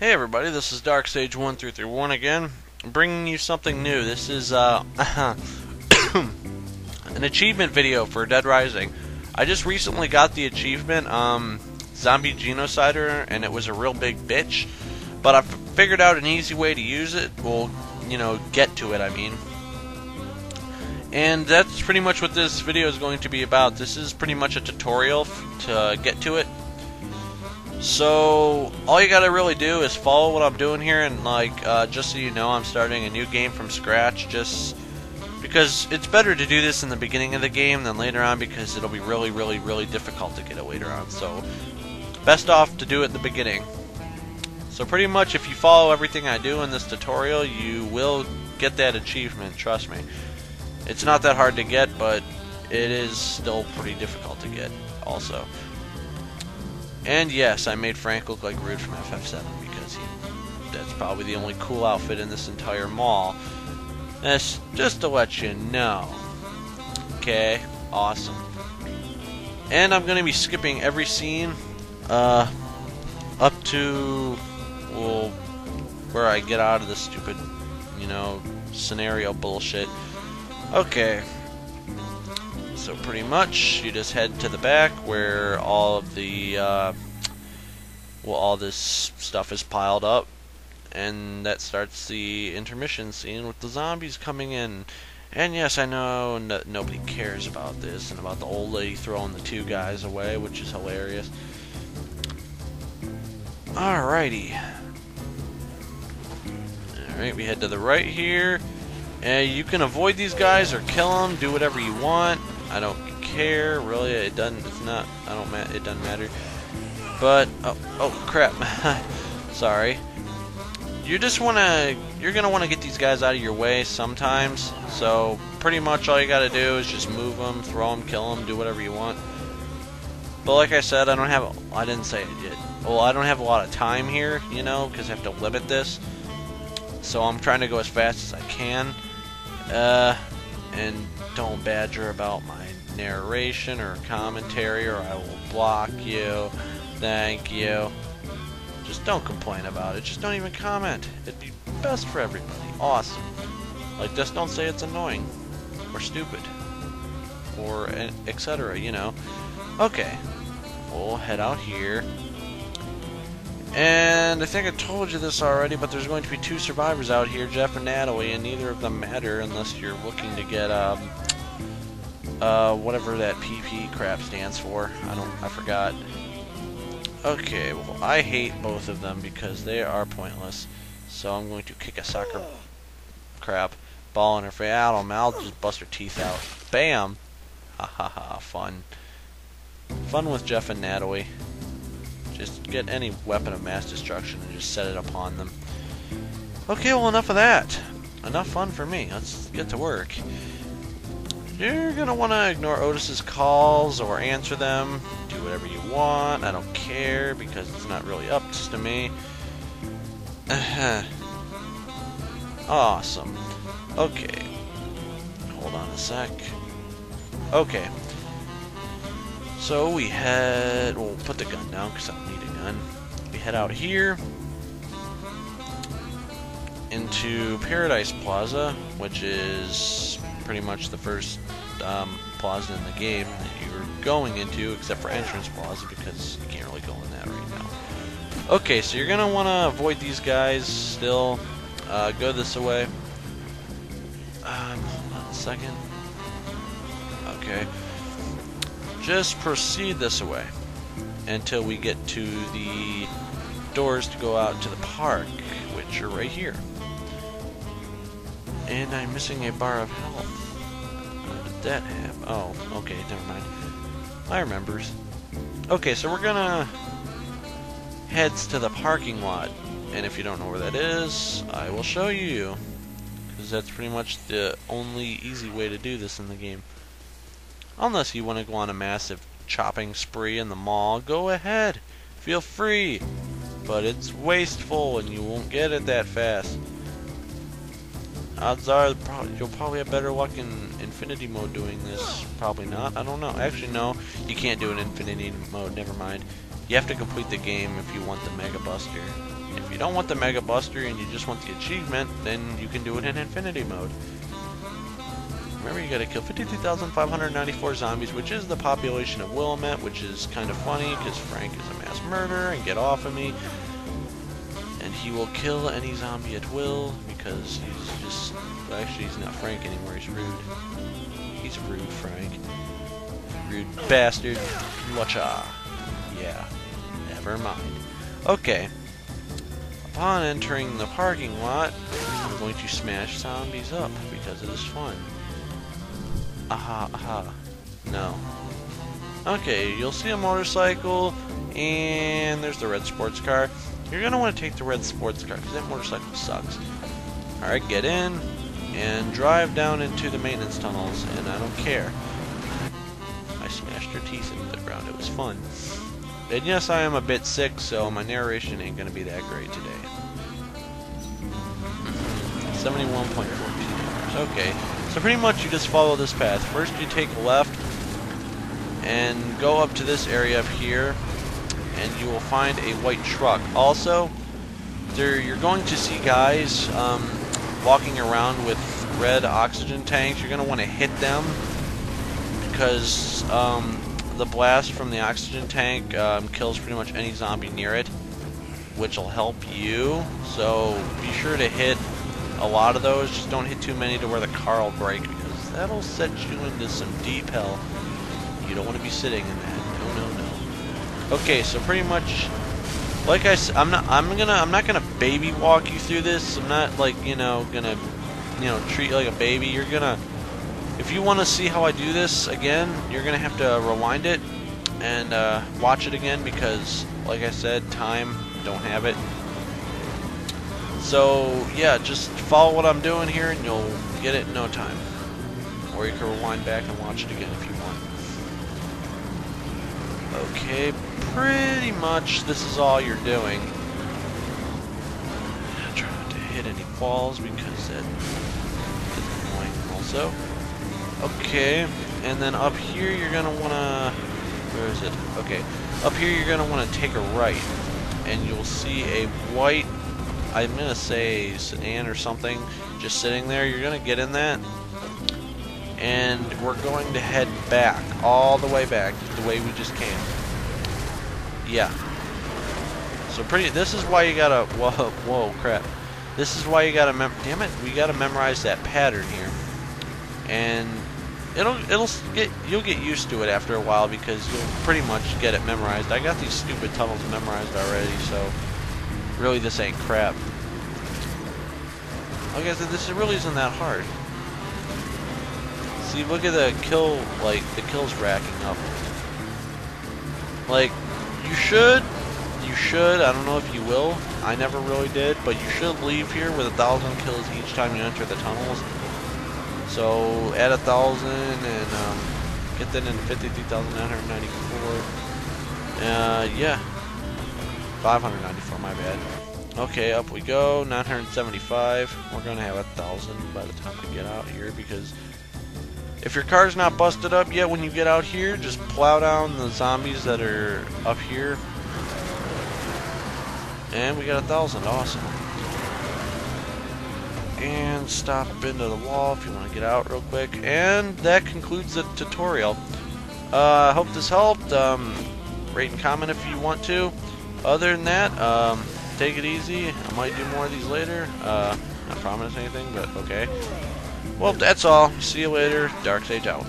Hey everybody, this is Dark Stage 1331 again, bringing you something new. This is an achievement video for Dead Rising. I just recently got the achievement, Zombie Genocider, and it was a real big bitch. But I figured out an easy way to use it, well, you know, get to it, I mean. And that's pretty much what this video is going to be about. This is pretty much a tutorial to get to it. So, all you gotta really do is follow what I'm doing here, and like, just so you know, I'm starting a new game from scratch, just because it's better to do this in the beginning of the game than later on, because it'll be really, really, really difficult to get it later on, so best off to do it in the beginning. So pretty much, if you follow everything I do in this tutorial, you will get that achievement, trust me. It's not that hard to get, but it is still pretty difficult to get, also. And yes, I made Frank look like Rude from FF7 because that's probably the only cool outfit in this entire mall. That's just to let you know. Okay, awesome. And I'm going to be skipping every scene up to, well, where I get out of this stupid, you know, scenario bullshit. Okay. So pretty much, you just head to the back where all of the, well, all this stuff is piled up, and that starts the intermission scene with the zombies coming in. And yes, I know nobody cares about this and about the old lady throwing the two guys away, which is hilarious. Alrighty. Alright, we head to the right here. And you can avoid these guys or kill them, do whatever you want. I don't care, really. It doesn't. It's not. I don't. It doesn't matter. But oh crap. Sorry. You just wanna. You're gonna wanna get these guys out of your way sometimes. So pretty much all you gotta do is just move them, throw them, kill them, do whatever you want. But like I said, I don't have. I didn't say I did. Well, I don't have a lot of time here, you know, because I have to limit this. So I'm trying to go as fast as I can. And don't badger about my narration or commentary or I will block you. Thank you. Just don't complain about it. Just don't even comment. It'd be best for everybody. Awesome. Like, just don't say it's annoying or stupid or etc., you know. Okay. We'll head out here. And I think I told you this already, but there's going to be two survivors out here, Jeff and Natalie, and neither of them matter unless you're looking to get whatever that PP crap stands for. I forgot. Okay, well I hate both of them because they are pointless. So I'm going to kick a soccer crap ball in her face. I don't know, I'll just bust her teeth out. Bam! Ha ha ha! Fun. Fun with Jeff and Natalie. Just get any weapon of mass destruction and just set it upon them. Okay, well enough of that. Enough fun for me. Let's get to work. You're gonna want to ignore Otis's calls or answer them. Do whatever you want. I don't care because it's not really up to me. Awesome. Okay. Hold on a sec. Okay. So we head. We'll put the gun down because I don't need a gun. We head out here into Paradise Plaza, which is pretty much the first plaza in the game that you're going into, except for Entrance Plaza because you can't really go in that right now. Okay, so you're gonna want to avoid these guys. Still, go this way. Hold on a second. Okay. Just proceed this way until we get to the doors to go out to the park, which are right here. And I'm missing a bar of health. How did that happen? Oh, okay, never mind. I remember. Okay, so we're gonna head to the parking lot, and if you don't know where that is, I will show you, because that's pretty much the only easy way to do this in the game. Unless you want to go on a massive chopping spree in the mall, go ahead. Feel free. But it's wasteful and you won't get it that fast. Odds are you'll probably have better luck in Infinity Mode doing this. Probably not. I don't know. Actually, no. You can't do it in Infinity Mode. Never mind. You have to complete the game if you want the Mega Buster. If you don't want the Mega Buster and you just want the achievement, then you can do it in Infinity Mode. Remember, you gotta kill 52,594 zombies, which is the population of Willamette, which is kind of funny because Frank is a mass murderer, and get off of me. And he will kill any zombie at will because he's just... Well, actually, he's not Frank anymore, he's rude. He's rude, Frank. Rude bastard. Watcha. Yeah. Never mind. Okay. Upon entering the parking lot, I'm going to smash zombies up because it is fun. Aha, aha. No. Okay, you'll see a motorcycle, and there's the red sports car. You're going to want to take the red sports car because that motorcycle sucks. Alright, get in and drive down into the maintenance tunnels, and I don't care. I smashed her teeth into the ground. It was fun. And yes, I am a bit sick, so my narration ain't going to be that great today. 71.14 hours. Okay, so pretty much you just follow this path. First you take a left and go up to this area up here, and you will find a white truck. Also, there you're going to see guys walking around with red oxygen tanks. You're going to want to hit them because... the blast from the oxygen tank kills pretty much any zombie near it, which will help you, so be sure to hit a lot of those. Just don't hit too many to where the car will break, because that'll set you into some deep hell. You don't want to be sitting in that. No. Okay, so pretty much, like I said, I'm not gonna baby walk you through this. I'm not, like, you know, gonna, you know, treat you like a baby. You're gonna... If you want to see how I do this again, you're going to have to rewind it and watch it again because, like I said, time, don't have it. So, yeah, just follow what I'm doing here and you'll get it in no time. Or you can rewind back and watch it again if you want. Okay, pretty much this is all you're doing. I'm trying not to hit any walls because that is annoying also. Okay, and then up here you're gonna wanna... Where is it? Okay, up here you're gonna wanna take a right, and you'll see a white, I'm gonna say sedan or something, just sitting there. You're gonna get in that, and we're going to head back, all the way back, the way we just came. Yeah. So pretty... This is why you gotta... Whoa, crap. This is why you gotta... Damn it, we gotta memorize that pattern here. And... you'll get used to it after a while because you'll pretty much get it memorized. I got these stupid tunnels memorized already, so really this ain't crap. Like I said, this really isn't that hard. See, look at the kill, like the kills racking up. Like, you should, I don't know if you will, I never really did, but you should leave here with 1,000 kills each time you enter the tunnels. So add 1,000 and get that in 53,994. Yeah, 594. My bad. Okay, up we go. 975. We're gonna have 1,000 by the time we get out here because if your car's not busted up yet when you get out here, just plow down the zombies that are up here. And we got 1,000. Awesome. And stop into the wall if you want to get out real quick. And that concludes the tutorial. I hope this helped. Rate and comment if you want to. Other than that, take it easy. I might do more of these later. Not promise anything, but okay. Well, that's all. See you later. Dark Sage out.